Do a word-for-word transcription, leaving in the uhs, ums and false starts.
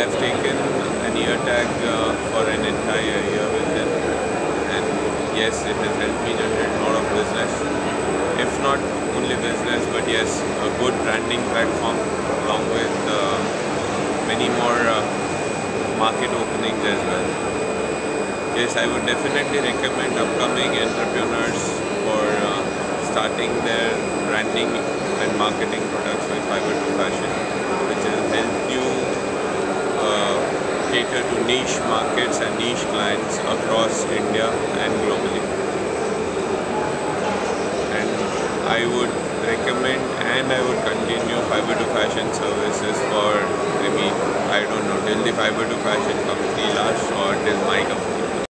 I have taken an ear tag uh, for an entire year with it, and yes, it has helped me generate a lot of business. If not only business, but yes, a good branding platform along with uh, many more uh, market openings as well. Yes, I would definitely recommend upcoming entrepreneurs for uh, starting their branding and marketing products with Fibre two Fashion, which will help you uh, cater to niche markets and niche clients across India and globally. And I would recommend and I would continue Fibre two Fashion services for maybe, I don't know, till the Fibre two Fashion